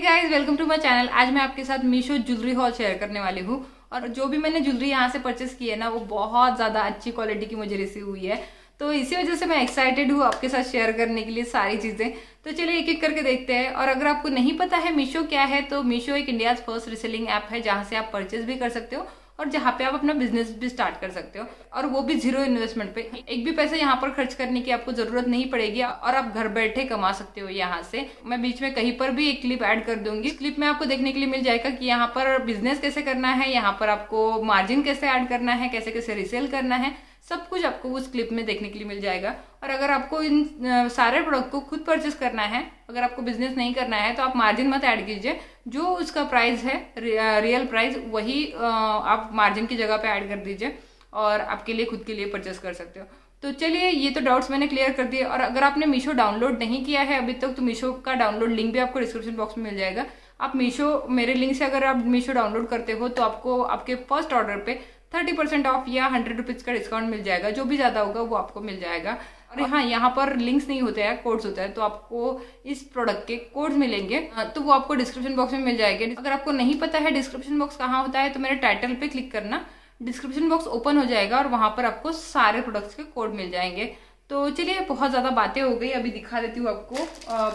Hey guys, welcome to my channel. आज मैं आपके साथ मीशो ज्वेलरी हॉल शेयर करने वाली हूँ और जो भी मैंने ज्वेलरी यहाँ से परचेस की है ना, वो बहुत ज़्यादा अच्छी क्वालिटी की मुझे रिसीव हुई है, तो इसी वजह से मैं एक्साइटेड हूँ आपके साथ शेयर करने के लिए सारी चीज़ें। तो चलिए एक एक करके देखते हैं। और अगर आपको नहीं पता है मीशो क्या है, तो मीशो एक इंडियाज़ फर्स्ट रीसेलिंग ऐप है, जहाँ से आप परचेस भी कर सकते हो और जहाँ पे आप अपना बिजनेस भी स्टार्ट कर सकते हो, और वो भी जीरो इन्वेस्टमेंट पे। एक भी पैसा यहाँ पर खर्च करने की आपको जरूरत नहीं पड़ेगी और आप घर बैठे कमा सकते हो यहाँ से। मैं बीच में कहीं पर भी एक क्लिप ऐड कर दूंगी, इस क्लिप में आपको देखने के लिए मिल जाएगा कि यहाँ पर बिजनेस कैसे करना है, यहाँ पर आपको मार्जिन कैसे ऐड करना है, कैसे कैसे रिसेल करना है, सब कुछ आपको उस क्लिप में देखने के लिए मिल जाएगा। और अगर आपको इन सारे प्रोडक्ट को खुद परचेस करना है, अगर आपको बिजनेस नहीं करना है, तो आप मार्जिन मत ऐड कीजिए, जो उसका प्राइस है रियल प्राइस वही आप मार्जिन की जगह पे ऐड कर दीजिए और आपके लिए खुद के लिए परचेस कर सकते हो। तो चलिए ये तो डाउट्स मैंने क्लियर कर दिए। और अगर आपने मीशो डाउनलोड नहीं किया है अभी तक, तो मीशो का डाउनलोड लिंक भी आपको डिस्क्रिप्शन बॉक्स में मिल जाएगा। आप मीशो मेरे लिंक से अगर आप मीशो डाउनलोड करते हो तो आपको आपके फर्स्ट ऑर्डर पर 30% ऑफ या 100 रुपीज़ का डिस्काउंट मिल जाएगा, जो भी ज़्यादा होगा वो आपको मिल जाएगा। और हाँ, यहाँ पर लिंक्स नहीं होते हैं, कोड्स होता है, तो आपको इस प्रोडक्ट के कोड्स मिलेंगे, तो वो आपको डिस्क्रिप्शन बॉक्स में मिल जाएंगे। अगर आपको नहीं पता है डिस्क्रिप्शन बॉक्स कहाँ होता है, तो मेरे टाइटल पे क्लिक करना, डिस्क्रिप्शन बॉक्स ओपन हो जाएगा और वहाँ पर आपको सारे प्रोडक्ट्स के कोड मिल जाएंगे। तो चलिए बहुत ज़्यादा बातें हो गई, अभी दिखा देती हूँ आपको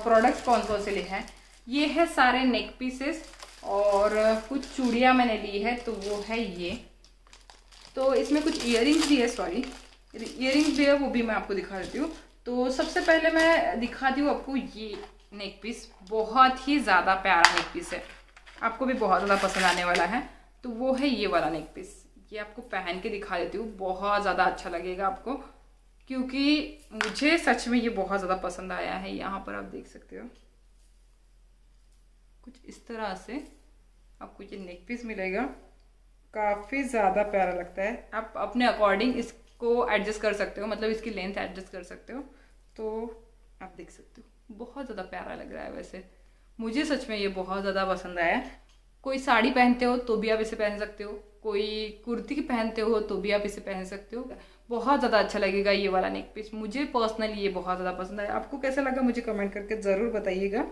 प्रोडक्ट्स कौन कौन से लिए हैं। ये है सारे नेक पीसेस और कुछ चूड़ियाँ मैंने ली है, तो वो है ये। तो इसमें कुछ इयररिंग्स भी है, सॉरी इयररिंग्स भी है, वो भी मैं आपको दिखा देती हूँ। तो सबसे पहले मैं दिखाती हूँ आपको ये नेक पीस, बहुत ही ज़्यादा प्यारा नेक पीस है, आपको भी बहुत ज़्यादा पसंद आने वाला है। तो वो है ये वाला नेक पीस, ये आपको पहन के दिखा देती हूँ, बहुत ज़्यादा अच्छा लगेगा आपको, क्योंकि मुझे सच में ये बहुत ज़्यादा पसंद आया है। यहाँ पर आप देख सकते हो कुछ इस तरह से आपको ये नेक पीस मिलेगा, काफ़ी ज़्यादा प्यारा लगता है। आप अपने अकॉर्डिंग इसको एडजस्ट कर सकते हो, मतलब इसकी लेंथ एडजस्ट कर सकते हो। तो आप देख सकते हो बहुत ज़्यादा प्यारा लग रहा है, वैसे मुझे सच में ये बहुत ज़्यादा पसंद आया। कोई साड़ी पहनते हो तो भी आप इसे पहन सकते हो, कोई कुर्ती पहनते हो तो भी आप इसे पहन सकते हो, बहुत ज़्यादा अच्छा लगेगा ये वाला नेक पीस। मुझे पर्सनली ये बहुत ज़्यादा पसंद आया, आपको कैसा लगा मुझे कमेंट करके ज़रूर बताइएगा।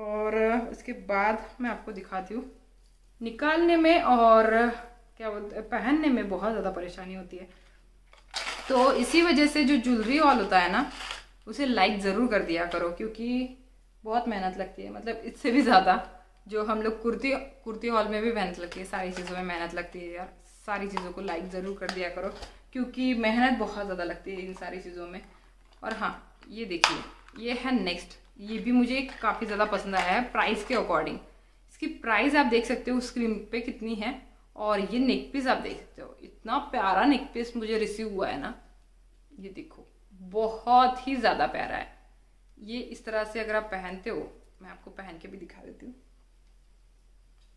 और उसके बाद मैं आपको दिखाती हूँ, निकालने में और क्या बोलते हैं पहनने में बहुत ज़्यादा परेशानी होती है, तो इसी वजह से जो ज्वेलरी हॉल होता है ना, उसे लाइक ज़रूर कर दिया करो, क्योंकि बहुत मेहनत लगती है, मतलब इससे भी ज़्यादा जो हम लोग कुर्ती हॉल में भी मेहनत लगती है, सारी चीज़ों में मेहनत लगती है यार। सारी चीज़ों को लाइक ज़रूर कर दिया करो, क्योंकि मेहनत बहुत ज़्यादा लगती है इन सारी चीज़ों में। और हाँ, ये देखिए, ये है नेक्स्ट, ये भी मुझे काफ़ी ज़्यादा पसंद आया है प्राइस के अकॉर्डिंग। इसकी प्राइस आप देख सकते हो स्क्रीन पे कितनी है, और ये नेक पीस आप देख सकते हो, इतना प्यारा नेक पीस मुझे रिसीव हुआ है ना, ये देखो बहुत ही ज़्यादा प्यारा है। ये इस तरह से अगर आप पहनते हो, मैं आपको पहन के भी दिखा देती हूँ,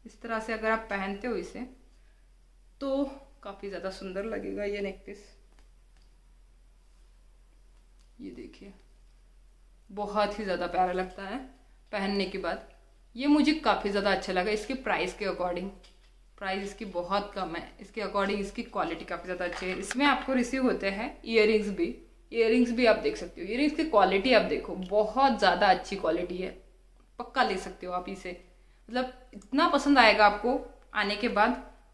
इस तरह से अगर आप पहनते हो इसे तो काफ़ी ज़्यादा सुंदर लगेगा ये नेक पीस। ये देखिए बहुत ही ज़्यादा प्यारा लगता है पहनने के बाद, ये मुझे काफ़ी ज़्यादा अच्छा लगा। इसके प्राइस के अकॉर्डिंग, प्राइस इसकी बहुत कम है, इसके अकॉर्डिंग इसकी क्वालिटी काफ़ी ज़्यादा अच्छी है। इसमें आपको रिसीव होते हैं ईयरिंग्स भी, आप देख सकते हो, ईयरिंग्स की क्वालिटी आप देखो बहुत ज़्यादा अच्छी क्वालिटी है, पक्का ले सकते हो आप इसे, मतलब इतना पसंद आएगा आपको आने के बाद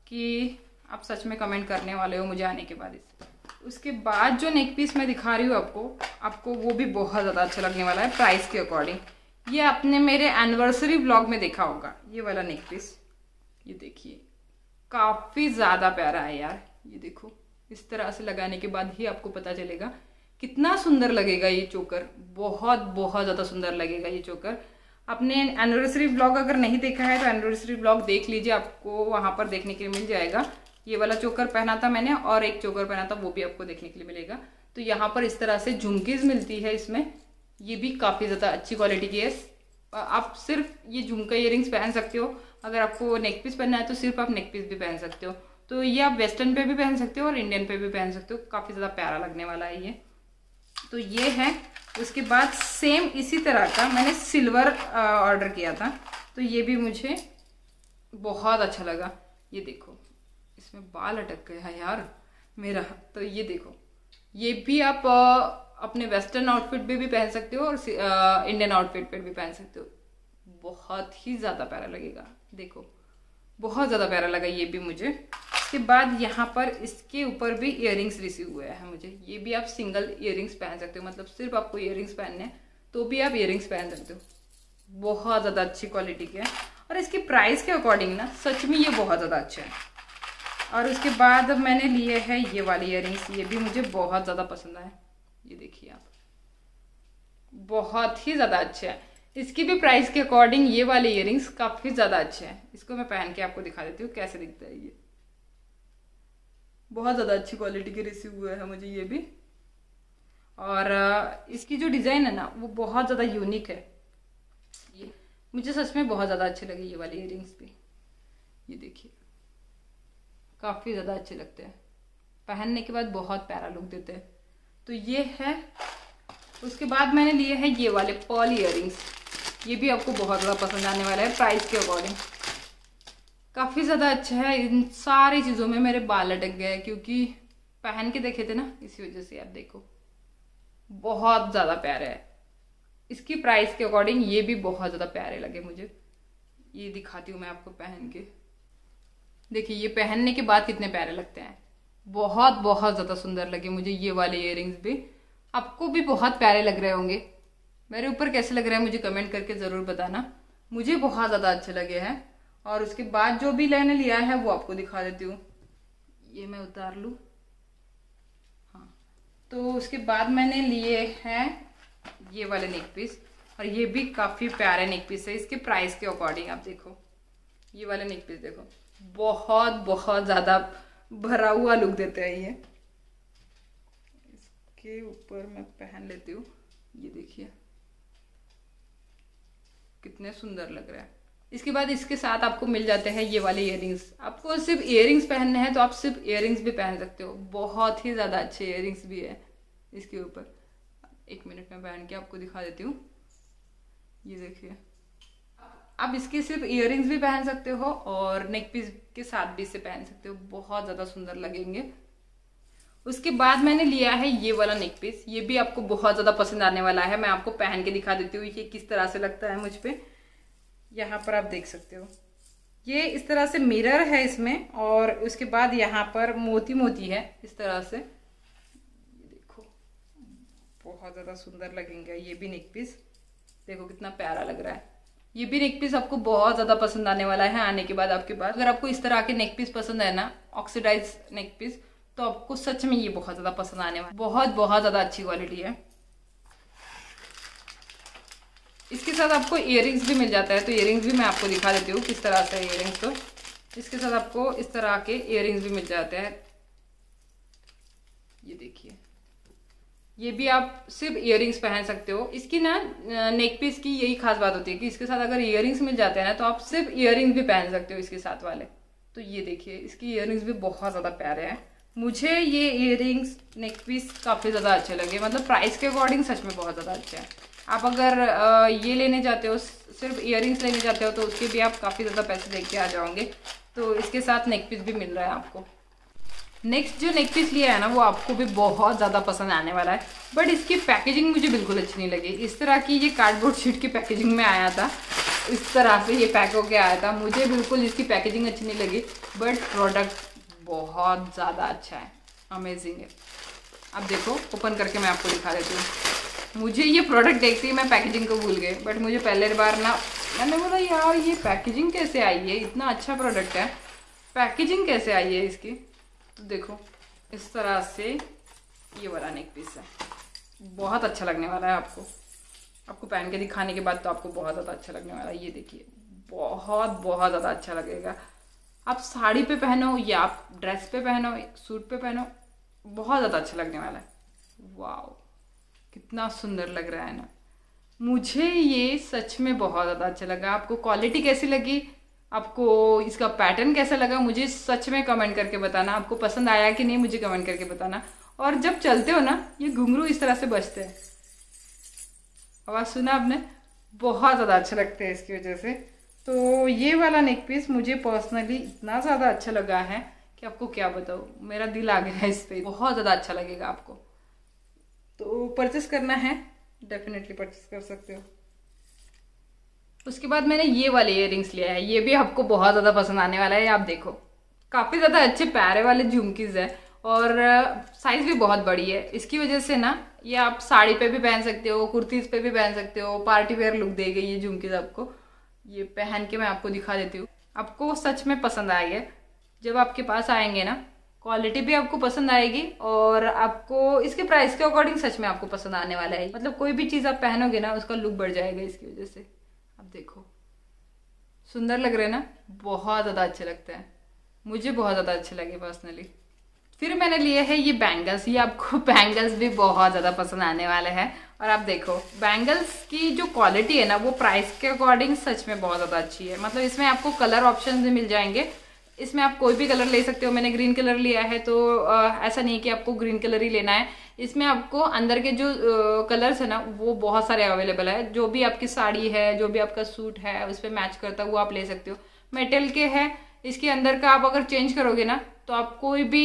कि आप सच में कमेंट करने वाले हो मुझे आने के बाद इसे। उसके बाद जो नेक पीस मैं दिखा रही हूँ आपको, वो भी बहुत ज़्यादा अच्छा लगने वाला है प्राइस के अकॉर्डिंग। ये आपने मेरे एनिवर्सरी ब्लॉग में देखा होगा ये वाला नेक पीस, ये देखिए काफ़ी ज़्यादा प्यारा है यार, ये देखो इस तरह से लगाने के बाद ही आपको पता चलेगा कितना सुंदर लगेगा ये चोकर, बहुत ज़्यादा सुंदर लगेगा ये चोकर। आपने एनिवर्सरी ब्लॉग अगर नहीं देखा है तो एनिवर्सरी ब्लॉग देख लीजिए, आपको वहाँ पर देखने के लिए मिल जाएगा। ये वाला चोकर पहना था मैंने और एक चोकर पहना था, वो भी आपको देखने के लिए मिलेगा। तो यहाँ पर इस तरह से झुमकीज़ मिलती है, इसमें ये भी काफ़ी ज़्यादा अच्छी क्वालिटी की है। आप सिर्फ ये झुमका इयररिंग्स पहन सकते हो, अगर आपको नेक पीस पहनना है तो सिर्फ आप नेक पीस भी पहन सकते हो। तो ये आप वेस्टर्न पे भी पहन सकते हो और इंडियन पे भी पहन सकते हो, काफ़ी ज़्यादा प्यारा लगने वाला है ये। तो ये है, उसके बाद सेम इसी तरह का मैंने सिल्वर ऑर्डर किया था, तो ये भी मुझे बहुत अच्छा लगा। ये देखो इसमें बाल अटक गया है यार मेरा, तो ये देखो ये भी आप अपने वेस्टर्न आउटफिट पे भी पहन सकते हो और इंडियन आउटफिट पे भी पहन सकते हो, बहुत बहुत ही ज़्यादा प्यारा लगेगा। देखो बहुत ज़्यादा प्यारा लगा ये भी मुझे। इसके बाद यहाँ पर इसके ऊपर भी इयररिंग्स रिसीव हुआ है मुझे। ये भी आप सिंगल इयररिंग्स पहन सकते हो, मतलब सिर्फ आपको इयररिंग्स पहनने हैं तो भी आप इयररिंग्स पहन सकते हो। बहुत ज़्यादा अच्छी क्वालिटी के हैं और इसके प्राइस के अकॉर्डिंग ना सच में ये बहुत ज़्यादा अच्छे हैं। और उसके बाद मैंने लिए हैं ये वाले इयररिंग्स, ये भी मुझे बहुत ज़्यादा पसंद आए। ये देखिए आप, बहुत ही ज़्यादा अच्छे हैं। इसकी भी प्राइस के अकॉर्डिंग ये वाले इयररिंग्स काफ़ी ज़्यादा अच्छे हैं। इसको मैं पहन के आपको दिखा देती हूँ कैसे दिखता है। ये बहुत ज़्यादा अच्छी क्वालिटी के रिसीव हुआ है मुझे ये भी। और इसकी जो डिज़ाइन है ना वो बहुत ज़्यादा यूनिक है। ये मुझे सच में बहुत ज़्यादा अच्छे लगे ये वाले इयररिंग्स भी। ये देखिए काफ़ी ज़्यादा अच्छे लगते हैं, पहनने के बाद बहुत प्यारा लुक देते हैं। तो ये है। उसके बाद मैंने लिए हैं ये वाले पर्ल इयररिंग्स। ये भी आपको बहुत ज़्यादा पसंद आने वाला है। प्राइस के अकॉर्डिंग काफ़ी ज़्यादा अच्छा है। इन सारी चीज़ों में मेरे बाल अटक गए क्योंकि पहन के देखे थे ना, इसी वजह से। आप देखो बहुत ज़्यादा प्यारा है। इसकी प्राइस के अकॉर्डिंग ये भी बहुत ज़्यादा प्यारे लगे मुझे। ये दिखाती हूँ मैं आपको पहन के। देखिए ये पहनने के बाद कितने प्यारे लगते हैं। बहुत बहुत ज़्यादा सुंदर लगे मुझे ये वाले इयररिंग्स भी। आपको भी बहुत प्यारे लग रहे होंगे। मेरे ऊपर कैसे लग रहा है मुझे कमेंट करके ज़रूर बताना। मुझे बहुत ज़्यादा अच्छे लगे हैं। और उसके बाद जो भी मैंने लिया है वो आपको दिखा देती हूँ। ये मैं उतार लूँ। हाँ, तो उसके बाद मैंने लिए हैं ये वाले नेक पीस। और ये भी काफ़ी प्यारे नेक पीस है। इसके प्राइस के अकॉर्डिंग आप देखो ये वाले नेक पीस देखो, बहुत बहुत ज़्यादा भरा हुआ लुक देते हैं ये। इसके ऊपर मैं पहन लेती हूँ। ये देखिए कितने सुंदर लग रहा है। इसके बाद इसके साथ आपको मिल जाते हैं ये वाले इयररिंग्स। आपको सिर्फ इयररिंग्स पहनने हैं तो आप सिर्फ इयररिंग्स भी पहन सकते हो। बहुत ही ज़्यादा अच्छे इयररिंग्स भी है इसके ऊपर। एक मिनट में पहन के आपको दिखा देती हूँ। ये देखिए आप इसके सिर्फ इयररिंग्स भी पहन सकते हो और नेक पीस के साथ भी इसे पहन सकते हो। बहुत ज़्यादा सुंदर लगेंगे। उसके बाद मैंने लिया है ये वाला नेक पीस। ये भी आपको बहुत ज़्यादा पसंद आने वाला है। मैं आपको पहन के दिखा देती हूँ ये किस तरह से लगता है मुझ पर। यहाँ पर आप देख सकते हो ये इस तरह से मिरर है इसमें। और उसके बाद यहाँ पर मोती मोती है इस तरह से। देखो बहुत ज़्यादा सुंदर लगेंगे ये भी नेक पीस। देखो कितना प्यारा लग रहा है। ये भी नेक पीस आपको बहुत ज़्यादा पसंद आने वाला है आने के बाद आपके पास। अगर आपको इस तरह के नेक पीस पसंद है ना, ऑक्सीडाइज नेक पीस, तो आपको सच में ये बहुत ज़्यादा पसंद आने वाला है। बहुत बहुत ज़्यादा अच्छी क्वालिटी है। इसके साथ आपको इयररिंग्स भी मिल जाता है। तो इयररिंग्स भी मैं आपको दिखा देती हूँ किस तरह से इयररिंग्स। तो इसके साथ आपको इस तरह के इयररिंग्स भी मिल जाते हैं। ये देखिए ये भी आप सिर्फ इयररिंग्स पहन सकते हो। इसकी ना नेक पीस की यही खास बात होती है कि इसके साथ अगर इयररिंग्स मिल जाते हैं ना तो आप सिर्फ इयररिंग्स भी पहन सकते हो इसके साथ वाले। तो ये देखिए इसकी इयररिंग्स भी बहुत ज़्यादा प्यारे हैं। मुझे ये इयररिंग्स नेक पीस काफ़ी ज़्यादा अच्छे लगे। मतलब प्राइस के अकॉर्डिंग सच में बहुत ज़्यादा अच्छे हैं। आप अगर ये लेने जाते हो, सिर्फ इयररिंग्स लेने जाते हो, तो उसके भी आप काफ़ी ज़्यादा पैसे दे के आ जाओगे। तो इसके साथ नेक पीस भी मिल रहा है आपको। नेक्स्ट जो नेक पीस लिया है ना वो आपको भी बहुत ज़्यादा पसंद आने वाला है। बट इसकी पैकेजिंग मुझे बिल्कुल अच्छी नहीं लगी। इस तरह की ये कार्डबोर्ड शीट की पैकेजिंग में आया था, इस तरह से ये पैक होके आया था। मुझे बिल्कुल इसकी पैकेजिंग अच्छी नहीं लगी। बट प्रोडक्ट बहुत ज़्यादा अच्छा है, अमेजिंग है। अब देखो ओपन करके मैं आपको दिखा देती हूँ। मुझे ये प्रोडक्ट देखते ही मैं पैकेजिंग को भूल गई। बट मुझे पहले बार ना मैंने बोला यार ये पैकेजिंग कैसे आई है, इतना अच्छा प्रोडक्ट है, पैकेजिंग कैसे आई है इसकी। तो देखो इस तरह से ये वाला नेक पीस है, बहुत अच्छा लगने वाला है आपको। आपको पहन के दिखाने के बाद तो आपको बहुत ज़्यादा अच्छा लगने वाला है। ये देखिए बहुत बहुत ज़्यादा अच्छा लगेगा। आप साड़ी पे पहनो या आप ड्रेस पे पहनो, सूट पे पहनो, बहुत ज़्यादा अच्छा लगने वाला है। वाओ कितना सुंदर लग रहा है ना। मुझे ये सच में बहुत ज़्यादा अच्छा लगा। आपको क्वालिटी कैसी लगी, आपको इसका पैटर्न कैसा लगा, मुझे सच में कमेंट करके बताना। आपको पसंद आया कि नहीं मुझे कमेंट करके बताना। और जब चलते हो ना ये घुंघरू इस तरह से बजते हैं, आवाज़ सुना आपने, बहुत ज़्यादा अच्छे लगते हैं इसकी वजह से। तो ये वाला नेक पीस मुझे पर्सनली इतना ज़्यादा अच्छा लगा है कि आपको क्या बताऊँ, मेरा दिल आ गया है इस पर। बहुत ज़्यादा अच्छा लगेगा आपको। तो परचेस करना है डेफिनेटली परचेस कर सकते हो। उसके बाद मैंने ये वाले इयररिंग्स लिया है, ये भी आपको बहुत ज़्यादा पसंद आने वाला है। आप देखो काफ़ी ज़्यादा अच्छे प्यारे वाले झुमकीज़ है और साइज़ भी बहुत बड़ी है। इसकी वजह से ना ये आप साड़ी पे भी पहन सकते हो, कुर्तीज़ पे भी पहन सकते हो, पार्टी वेयर लुक देगी ये झुमकीज़ आपको। ये पहन के मैं आपको दिखा देती हूँ, आपको सच में पसंद आएगा। जब आपके पास आएंगे ना क्वालिटी भी आपको पसंद आएगी और आपको इसके प्राइस के अकॉर्डिंग सच में आपको पसंद आने वाला है। मतलब कोई भी चीज़ आप पहनोगे ना उसका लुक बढ़ जाएगा इसकी वजह से। आप देखो सुंदर लग रहे ना, बहुत ज़्यादा अच्छे लगते हैं, मुझे बहुत ज़्यादा अच्छे लगे पर्सनली। फिर मैंने लिए है ये बैंगल्स, ये आपको बैंगल्स भी बहुत ज़्यादा पसंद आने वाले हैं। और आप देखो बैंगल्स की जो क्वालिटी है ना वो प्राइस के अकॉर्डिंग सच में बहुत ज़्यादा अच्छी है। मतलब इसमें आपको कलर ऑप्शन भी मिल जाएंगे, इसमें आप कोई भी कलर ले सकते हो। मैंने ग्रीन कलर लिया है तो ऐसा नहीं कि आपको ग्रीन कलर ही लेना है। इसमें आपको अंदर के जो कलर्स है ना वो बहुत सारे अवेलेबल है। जो भी आपकी साड़ी है, जो भी आपका सूट है उस पर मैच करता है वो आप ले सकते हो। मेटल के है, इसके अंदर का आप अगर चेंज करोगे ना तो आप कोई भी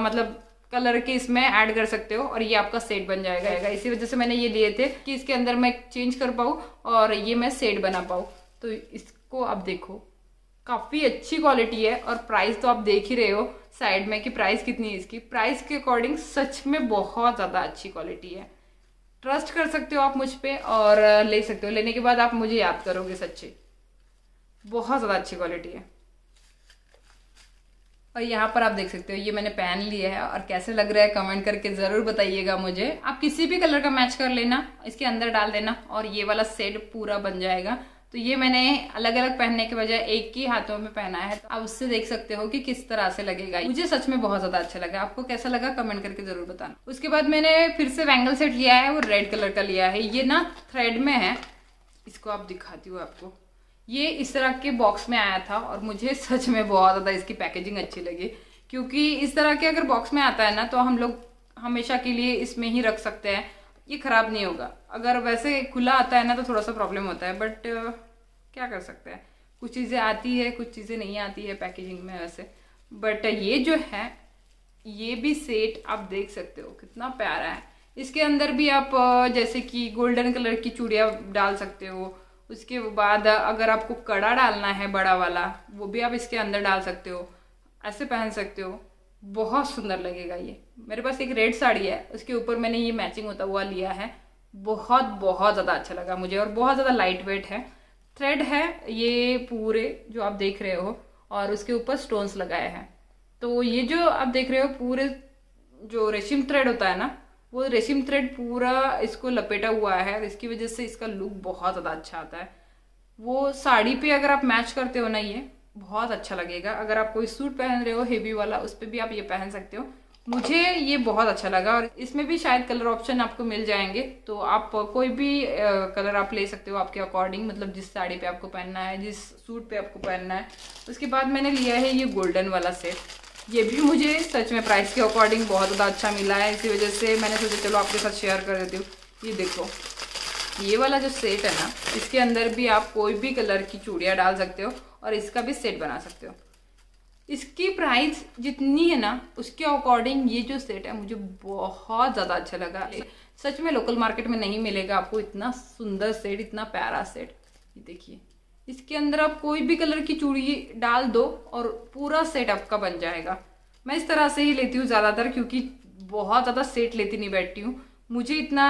मतलब कलर के इसमें ऐड कर सकते हो और ये आपका सेट बन जाएगा। इसी वजह से मैंने ये लिए थे कि इसके अंदर मैं चेंज कर पाऊँ और ये मैं सेट बना पाऊँ। तो इसको आप देखो काफ़ी अच्छी क्वालिटी है और प्राइस तो आप देख ही रहे हो साइड में कि प्राइस कितनी है इसकी। प्राइस के अकॉर्डिंग सच में बहुत ज़्यादा अच्छी क्वालिटी है। ट्रस्ट कर सकते हो आप मुझ पर और ले सकते हो। लेने के बाद आप मुझे याद करोगे सच्ची, बहुत ज़्यादा अच्छी क्वालिटी है। और यहाँ पर आप देख सकते हो ये मैंने पहन लिया है और कैसे लग रहा है कमेंट करके ज़रूर बताइएगा मुझे। आप किसी भी कलर का मैच कर लेना, इसके अंदर डाल देना और ये वाला सेट पूरा बन जाएगा। तो ये मैंने अलग अलग पहनने के बजाय एक ही हाथों में पहना है। तो आप उससे देख सकते हो कि किस तरह से लगेगा। मुझे सच में बहुत ज़्यादा अच्छा लगा, आपको कैसा लगा कमेंट करके ज़रूर बताना। उसके बाद मैंने फिर से बैंगल सेट लिया है, वो रेड कलर का लिया है। ये ना थ्रेड में है, इसको आप दिखाती हूँ आपको। ये इस तरह के बॉक्स में आया था और मुझे सच में बहुत ज़्यादा इसकी पैकेजिंग अच्छी लगी, क्योंकि इस तरह के अगर बॉक्स में आता है ना तो हम लोग हमेशा के लिए इसमें ही रख सकते हैं, ये ख़राब नहीं होगा। अगर वैसे खुला आता है ना तो थोड़ा सा प्रॉब्लम होता है, बट क्या कर सकते हैं, कुछ चीज़ें आती है कुछ चीज़ें नहीं आती है पैकेजिंग में वैसे। बट ये जो है ये भी सेट आप देख सकते हो कितना प्यारा है। इसके अंदर भी आप जैसे कि गोल्डन कलर की चूड़ियाँ डाल सकते हो। उसके बाद अगर आपको कड़ा डालना है बड़ा वाला वो भी आप इसके अंदर डाल सकते हो, ऐसे पहन सकते हो, बहुत सुंदर लगेगा। ये मेरे पास एक रेड साड़ी है, उसके ऊपर मैंने ये मैचिंग होता हुआ लिया है। बहुत ज़्यादा अच्छा लगा मुझे और बहुत ज़्यादा लाइट वेट है। थ्रेड है ये पूरे जो आप देख रहे हो और उसके ऊपर स्टोन्स लगाए हैं। तो ये जो आप देख रहे हो पूरे जो रेशम थ्रेड होता है ना वो रेशम थ्रेड पूरा इसको लपेटा हुआ है और इसकी वजह से इसका लुक बहुत ज़्यादा अच्छा आता है। वो साड़ी पे अगर आप मैच करते हो ना ये बहुत अच्छा लगेगा। अगर आप कोई सूट पहन रहे हो हेवी वाला उस पर भी आप ये पहन सकते हो। मुझे ये बहुत अच्छा लगा और इसमें भी शायद कलर ऑप्शन आपको मिल जाएंगे, तो आप कोई भी कलर आप ले सकते हो आपके अकॉर्डिंग, मतलब जिस साड़ी पे आपको पहनना है, जिस सूट पे आपको पहनना है। उसके बाद मैंने लिया है ये गोल्डन वाला सेट। ये भी मुझे सच में प्राइस के अकॉर्डिंग बहुत ज़्यादा अच्छा मिला है, इसी वजह से मैंने सोचा चलो आपके साथ शेयर कर देती हूँ। ये देखो ये वाला जो सेट है ना इसके अंदर भी आप कोई भी कलर की चूड़ियाँ डाल सकते हो और इसका भी सेट बना सकते हो। इसकी प्राइस जितनी है ना उसके अकॉर्डिंग ये जो सेट है मुझे बहुत ज़्यादा अच्छा लगा। सच में लोकल मार्केट में नहीं मिलेगा आपको इतना सुंदर सेट, इतना प्यारा सेट। ये देखिए इसके अंदर आप कोई भी कलर की चूड़ी डाल दो और पूरा सेट आपका बन जाएगा। मैं इस तरह से ही लेती हूँ ज़्यादातर, क्योंकि बहुत ज़्यादा सेट लेती नहीं बैठती हूँ। मुझे इतना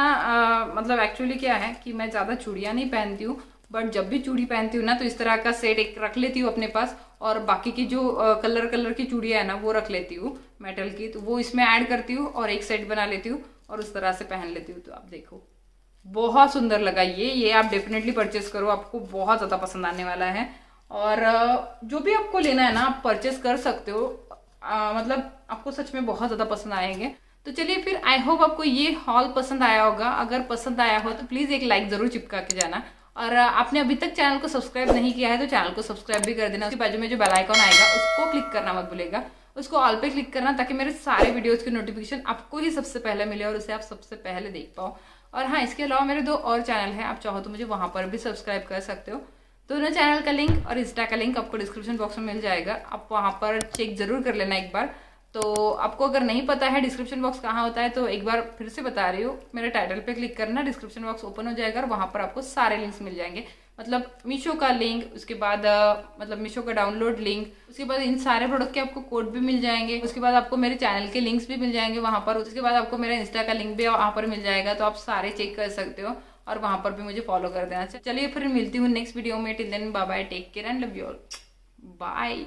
मतलब एक्चुअली क्या है कि मैं ज़्यादा चूड़ियाँ नहीं पहनती हूँ, बट जब भी चूड़ी पहनती हूँ ना तो इस तरह का सेट एक रख लेती हूँ अपने पास और बाकी की जो कलर की चूड़ियाँ है ना वो रख लेती हूँ मेटल की, तो वो इसमें ऐड करती हूँ और एक सेट बना लेती हूँ और उस तरह से पहन लेती हूँ। तो आप देखो बहुत सुंदर लगा ये आप डेफिनेटली परचेस करो, आपको बहुत ज़्यादा पसंद आने वाला है। और जो भी आपको लेना है ना आप परचेस कर सकते हो, मतलब आपको सच में बहुत ज़्यादा पसंद आएंगे। तो चलिए फिर, आई होप आपको ये हॉल पसंद आया होगा। अगर पसंद आया हो तो प्लीज़ एक लाइक ज़रूर चिपका के जाना और आपने अभी तक चैनल को सब्सक्राइब नहीं किया है तो चैनल को सब्सक्राइब भी कर देना। उसके बाजू में जो बेल आइकॉन आएगा उसको क्लिक करना मत भूलेगा, उसको ऑल पे क्लिक करना ताकि मेरे सारे वीडियोस की नोटिफिकेशन आपको ही सबसे पहले मिले और उसे आप सबसे पहले देख पाओ। और हाँ, इसके अलावा मेरे 2 और चैनल हैं, आप चाहो तो मुझे वहाँ पर भी सब्सक्राइब कर सकते हो। दोनों चैनल का लिंक और इंस्टा का लिंक आपको डिस्क्रिप्शन बॉक्स में मिल जाएगा, आप वहाँ पर चेक जरूर कर लेना एक बार। तो आपको अगर नहीं पता है डिस्क्रिप्शन बॉक्स कहाँ होता है तो एक बार फिर से बता रही हूँ, मेरे टाइटल पे क्लिक करना, डिस्क्रिप्शन बॉक्स ओपन हो जाएगा और वहाँ पर आपको सारे लिंक्स मिल जाएंगे। मतलब मीशो का लिंक, उसके बाद मतलब मीशो का डाउनलोड लिंक, उसके बाद इन सारे प्रोडक्ट के आपको कोड भी मिल जाएंगे, उसके बाद आपको मेरे चैनल के लिंक्स भी मिल जाएंगे वहाँ पर, उसके बाद आपको मेरा इंस्टा का लिंक भी वहाँ पर मिल जाएगा। तो आप सारे चेक कर सकते हो और वहाँ पर भी मुझे फॉलो कर देना। चलिए फिर मिलती हूँ नेक्स्ट वीडियो में। Till then bye bye, take care and love you all, bye.